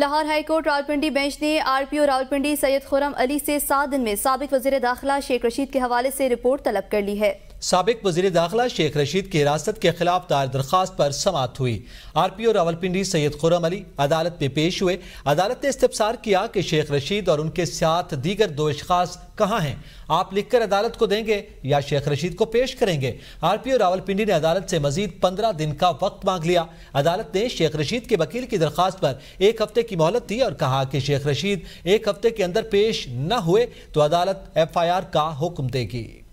Lahore high court Rawalpindi bench ने RPO Rawalpindi Syed Khurram Ali से 7 दिन में साबिक वज़ीर दाखिला शेख रशीद के हवाले से रिपोर्ट तलब कर ली है। साबिक वज़ीर दाखिला शेख रशीद की हिरासत के खिलाफ दायर दरख्वास्त पर समाअत हुई। आरपीओ रावलपिंडी सैयद खुरम अली अदालत में पेश हुए। अदालत ने इस्तिफसार किया कि शेख रशीद और उनके साथ दीगर 2 अशखास कहाँ हैं, आप लिखकर अदालत को देंगे या शेख रशीद को पेश करेंगे। आरपीओ रावलपिंडी ने अदालत से मजीद 15 दिन का वक्त मांग लिया। अदालत ने शेख रशीद के वकील की दरख्वास्त पर 1 हफ्ते की मोहलत दी और कहा कि शेख रशीद 1 हफ्ते के अंदर पेश न हुए तो अदालत FIR का हुक्म देगी।